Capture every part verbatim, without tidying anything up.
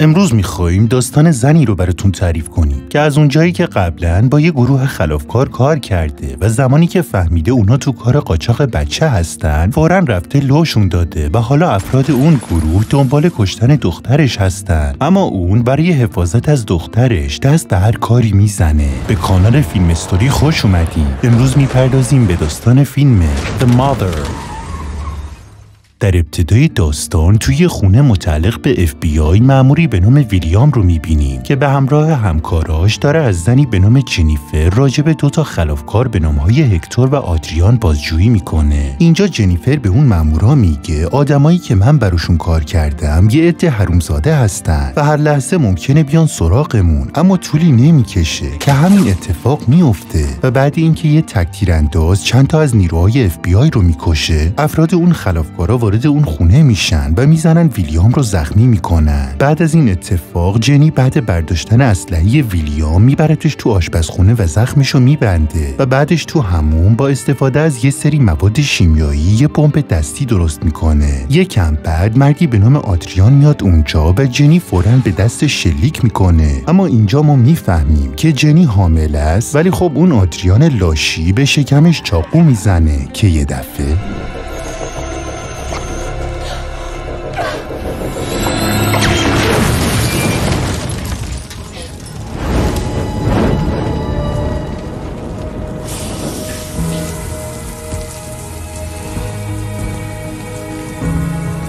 امروز میخواییم داستان زنی رو براتون تعریف کنیم که از اونجایی که قبلا با یه گروه خلافکار کار کرده و زمانی که فهمیده اونا تو کار قاچاق بچه هستن فوراً رفته لوشون داده و حالا افراد اون گروه دنبال کشتن دخترش هستن، اما اون برای حفاظت از دخترش دست به هر کاری میزنه. به کانال فیلم استوری خوش اومدیم. امروز میپردازیم به داستان فیلم The Mother. در ابتدای داستان توی خونه متعلق به اف بی آی مأموری به نام ویلیام رو میبینیم که به همراه همکاراش داره از زنی به نام جنیفر راجب دوتا خلافکار به نامهای هکتور و آدریان بازجویی میکنه. اینجا جنیفر به اون مأمورا میگه آدمایی که من براشون کار کردم یه عده حرومزاده هستن و هر لحظه ممکنه بیان سراغمون، اما طولی نمیکشه که همین اتفاق میفته و بعد اینکه یه تک‌تیرانداز چند تا از نیروهای اف بی آی رو میکشه، افراد اون خلافکارا وارد اون خونه میشن و میزنن ویلیام رو زخمی میکنن. بعد از این اتفاق جنی بعد برداشتن اسلحه ویلیام میبرتش تو آشپزخونه و زخمش رو میبنده و بعدش تو حموم با استفاده از یه سری مواد شیمیایی یه پمپ دستی درست میکنه. یکم بعد مردی به نام آدریان میاد اونجا و جنی فوراً به دستش شلیک میکنه، اما اینجا ما میفهمیم که جنی حامل است، ولی خب اون آدریان لاشی به شکمش چاقو میزنه که یه دفعه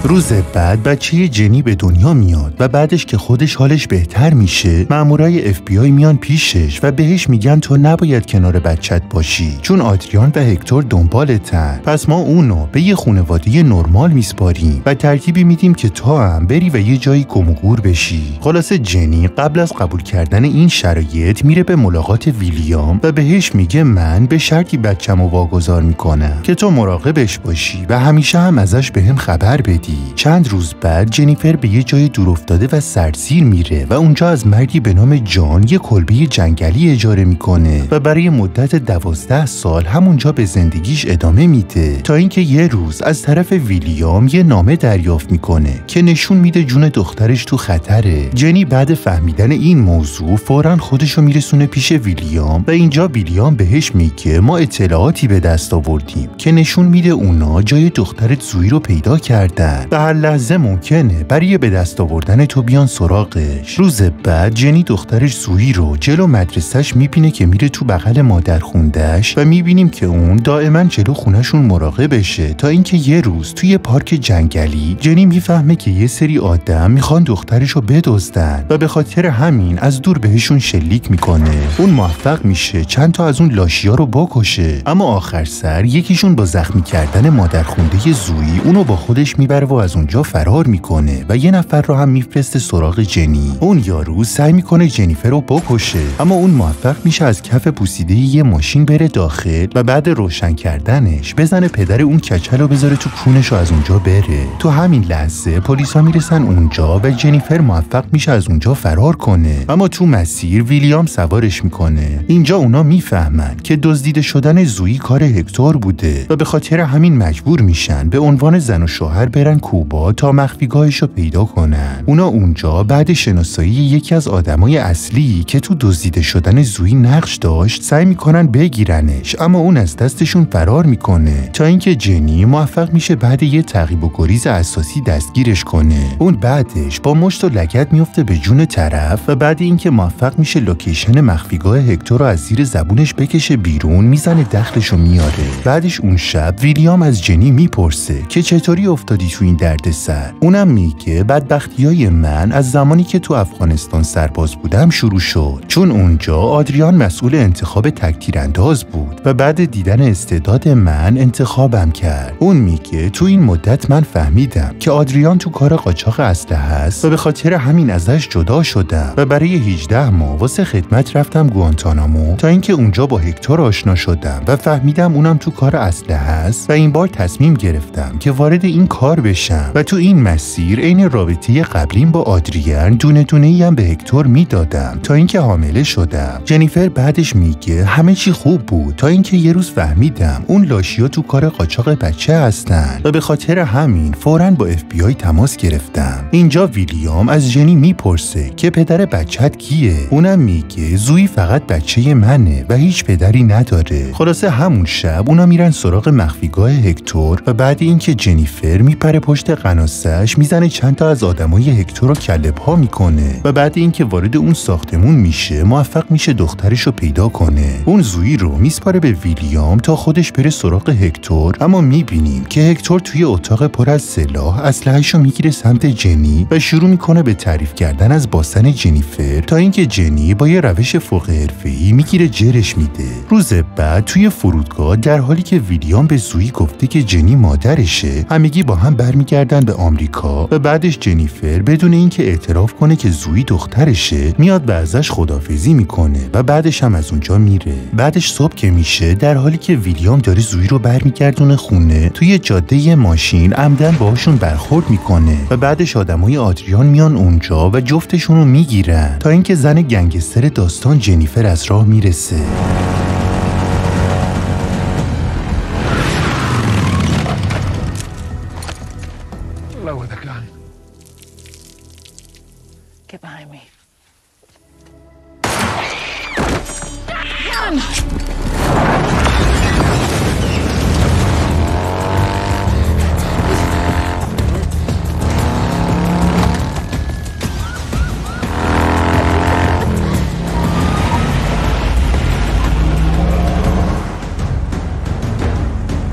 روز بعد بچه جنی به دنیا میاد و بعدش که خودش حالش بهتر میشه مامورای اف بی آی میان پیشش و بهش میگن تو نباید کنار بچت باشی چون آدریان و هکتور دنبالتن، پس ما اونو به یه خانواده نرمال میسپاریم و ترتیبی میدیم که تو هم بری و یه جایی گم و گور بشی. خلاصه جنی قبل از قبول کردن این شرایط میره به ملاقات ویلیام و بهش میگه من به شرطی بچه‌مو واگذار میکنم که تو مراقبش باشی و همیشه هم ازش بهم خبر بدی. چند روز بعد جنیفر به یه جای دورافتاده و سرسیر میره و اونجا از مردی به نام جان یه کلبه جنگلی اجاره میکنه و برای مدت دوازده سال همونجا به زندگیش ادامه میده تا اینکه یه روز از طرف ویلیام یه نامه دریافت میکنه که نشون میده جون دخترش تو خطره. جنی بعد فهمیدن این موضوع فوراً خودشو میرسونه پیش ویلیام و اینجا ویلیام بهش میگه ما اطلاعاتی به دست آوردیم که نشون میده اونا جای دخترت زویی رو پیدا کردن و هر لحظه ممکنه برای به دست آوردن تو بیان سراغش. روز بعد جنی دخترش زویی رو جلو مدرسهش میبینه که میره تو بغل مادرخوندهش و میبینیم که اون دائما جلو خونهشون مراقبشه تا اینکه یه روز توی پارک جنگلی جنی میفهمه که یه سری آدم میخوان دخترش رو بدزدن و به خاطر همین از دور بهشون شلیک میکنه. اون موفق میشه چند تا از اون لاشیا رو بکشه، اما آخر سر یکیشون با زخمی کردن مادرخونده زویی اونو با خودش میبره و از اونجا فرار میکنه و یه نفر رو هم میفرسته سراغ جنی. اون یارو سعی میکنه جنیفر رو بکشه، اما اون موفق میشه از کف پوسیده یه ماشین بره داخل و بعد روشن کردنش بزنه پدر اون کچل رو بذاره تو کونش و از اونجا بره. تو همین لحظه پلیسا میرسن اونجا و جنیفر موفق میشه از اونجا فرار کنه، اما تو مسیر ویلیام سوارش میکنه. اینجا اونا میفهمن که دزدیده شدن زویی کار هکتور بوده و به خاطر همین مجبور میشن به عنوان زن و شوهر برن کوبا تا مخفیگاهش رو پیدا کنن. اونا اونجا بعد شناسایی یکی از آدمای اصلی که تو دزدیده شدن زویی نقش داشت سعی میکنن بگیرنش، اما اون از دستشون فرار میکنه تا اینکه جنی موفق میشه بعد یه تعقیب و گریز اساسی دستگیرش کنه. اون بعدش با مشت و لگد میفته به جون طرف و بعد اینکه موفق میشه لوکیشن مخفیگاه هکتور رو از زیر زبونش بکشه بیرون میزنه دخلشو میاره. بعدش اون شب ویلیام از جنی میپرسه که چطوری افتادی تو این دردسر. اونم میگه بدبختیای من از زمانی که تو افغانستان سرباز بودم شروع شد، چون اونجا آدریان مسئول انتخاب تک‌تیرانداز بود و بعد دیدن استعداد من انتخابم کرد. اون میگه تو این مدت من فهمیدم که آدریان تو کار قاچاق اسلحه هست و به خاطر همین ازش جدا شدم و برای هجده ماه واسه خدمت رفتم گوانتانامو تا اینکه اونجا با هکتور آشنا شدم و فهمیدم اونم تو کار اسلحه هست و این بار تصمیم گرفتم که وارد این کار بشم میشم و تو این مسیر عین رابطه قبلیم با آدریان دونه دونه ای هم به هکتور میدادم تا اینکه حامله شدم. جنیفر بعدش میگه همه چی خوب بود تا اینکه یه روز فهمیدم اون لاشیا تو کار قاچاق بچه هستن و به خاطر همین فوراً با اف بی آی تماس گرفتم. اینجا ویلیام از جنی میپرسه که پدر بچت کیه؟ اونم میگه زویی فقط بچه منه و هیچ پدری نداره. خلاصه همون شب اونا میرن سراغ مخفیگاه هکتور و بعد اینکه جنیفر میپره پشت قناسه‌اش میزنه چند تا از آدمای هکتور رو کله پا میکنه و بعد اینکه وارد اون ساختمون میشه موفق میشه دخترش رو پیدا کنه. اون زویی رو میسپاره به ویلیام تا خودش بره سراغ هکتور، اما میبینیم که هکتور توی اتاق پر از سلاح اسلحه‌شو میگیره سمت جنی و شروع میکنه به تعریف کردن از باستن جنیفر تا اینکه جنی با یه روش فوق حرفه‌ای میگیره جرش میده. روز بعد توی فرودگاه در حالی که ویلیام به زویی گفته که جنی مادرشه، همگی با هم برمیگردن به آمریکا و بعدش جنیفر بدون اینکه اعتراف کنه که زویی دخترشه میاد و ازش خدافظی میکنه و بعدش هم از اونجا میره. بعدش صبح که میشه در حالی که ویلیام داره زویی رو برمیگردونه خونه، توی جاده یه ماشین عمدن باهاشون برخورد میکنه و بعدش آدمای آدریان میان اونجا و جفتشون رو میگیرن تا اینکه زن گنگستر داستان جنیفر از راه میرسه.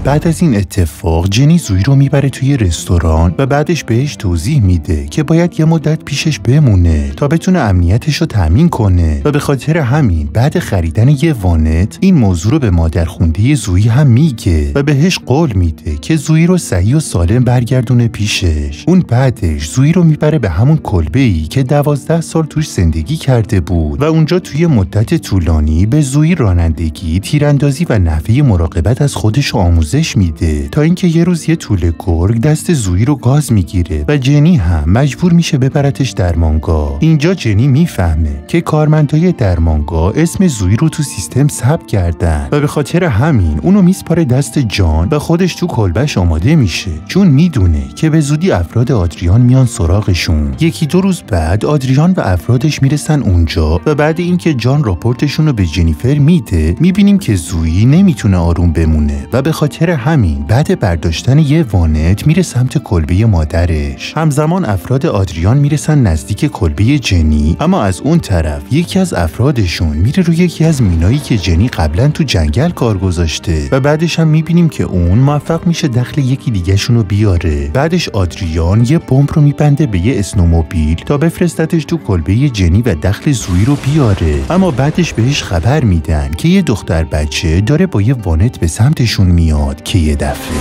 بعد از این اتفاق جنی زویی رو میبره توی رستوران و بعدش بهش توضیح میده که باید یه مدت پیشش بمونه تا بتونه امنیتش رو تامین کنه و به خاطر همین بعد خریدن یه وانت این موضوع رو به مادرخونده‌ی زویی هم میگه و بهش قول میده که زویی رو صحیح و سالم برگردونه پیشش. اون بعدش زویی رو میبره به همون کلبه‌ای که دوازده سال توش زندگی کرده بود و اونجا توی مدت طولانی به زویی رانندگی، تیراندازی و نحوه مراقبت از خودش آموزش میده تا اینکه یه روز یه توله گرگ دست زویی رو گاز میگیره و جنی هم مجبور میشه ببرتش درمانگاه. اینجا جنی میفهمه که کارمندای درمانگاه اسم زویی رو تو سیستم ثبت کردن و به خاطر همین اونو میسپاره دست جان و خودش تو کلبش آماده میشه، چون میدونه که به زودی افراد آدریان میان سراغشون. یکی دو روز بعد آدریان و افرادش میرسن اونجا و بعد اینکه جان راپورتشون رو به جنیفر میده میبینیم که زویی نمیتونه آروم بمونه و به خاطر همین بعد برداشتن یه وانت میره سمت کلبه مادرش. همزمان افراد آدریان میرسن نزدیک کلبه جنی، اما از اون طرف یکی از افرادشون میره روی یکی از مینایی که جنی قبلا تو جنگل کار گذاشته و بعدش هم میبینیم که اون موفق میشه دخل یکی دیگه‌شون رو بیاره. بعدش آدریان یه بمب رو میبنده به یه اسنوموبیل تا بفرستتش تو کلبه جنی و دخل زویی رو بیاره، اما بعدش بهش خبر میدن که یه دختر بچه داره با یه وانت به سمتشون میاد که یه دفعه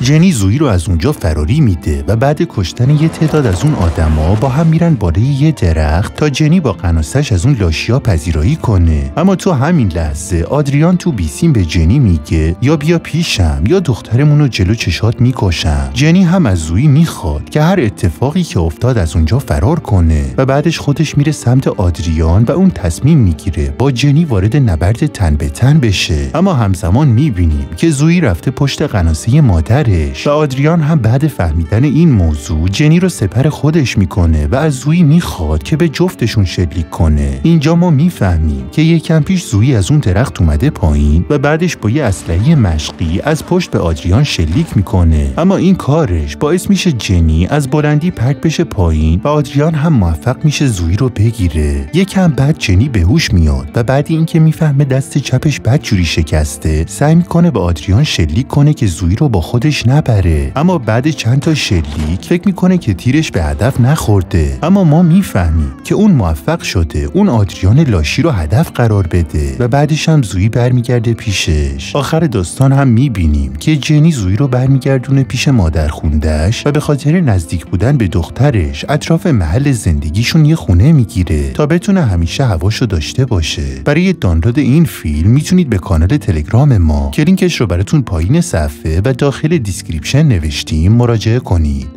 جنی زویی رو از اونجا فراری میده و بعد کشتن یه تعداد از اون آدما با هم میرن بالای یه درخت تا جنی با قناسش از اون لاشیا پذیرایی کنه. اما تو همین لحظه آدریان تو بیسیم به جنی میگه یا بیا پیشم یا دخترمون رو جلو چشات میکشم. جنی هم از زویی میخواد که هر اتفاقی که افتاد از اونجا فرار کنه و بعدش خودش میره سمت آدریان و اون تصمیم میگیره با جنی وارد نبرد تن به تن بشه، اما همزمان میبینیم که زویی رفته پشت قناسه مادر مادرش و آدریان هم بعد فهمیدن این موضوع جنی رو سپر خودش میکنه و از زویی میخواد که به جفتشون شلیک کنه. اینجا ما میفهمیم که یکم پیش زویی از اون درخت اومده پایین و بعدش با یه اسلحه مشقی از پشت به آدریان شلیک میکنه، اما این کارش باعث میشه جنی از بلندی پرت بشه پایین و آدریان هم موفق میشه زویی رو بگیره. یکم بعد جنی به هوش میاد و بعد اینکه میفهمه دست چپش بدجوری شکسته، سعی میکنه به آدریان شلیک کنه که زویی رو با خودش نبره، اما بعد چند تا شلیک فکر میکنه که تیرش به هدف نخورده. اما ما میفهمیم که اون موفق شده اون آدریان لاشی رو هدف قرار بده و بعدش هم زویی برمیگرده پیشش. آخر داستان هم میبینیم که جنی زویی رو برمیگردونه پیش مادر خوندش و به خاطر نزدیک بودن به دخترش اطراف محل زندگیشون یه خونه میگیره تا بتونه همیشه هواشو داشته باشه. برای دانلود این فیلم میتونید به کانال تلگرام ما که لینکش رو براتون پایین صفحه و داخل دیسکریپشن نوشتیم مراجعه کنید.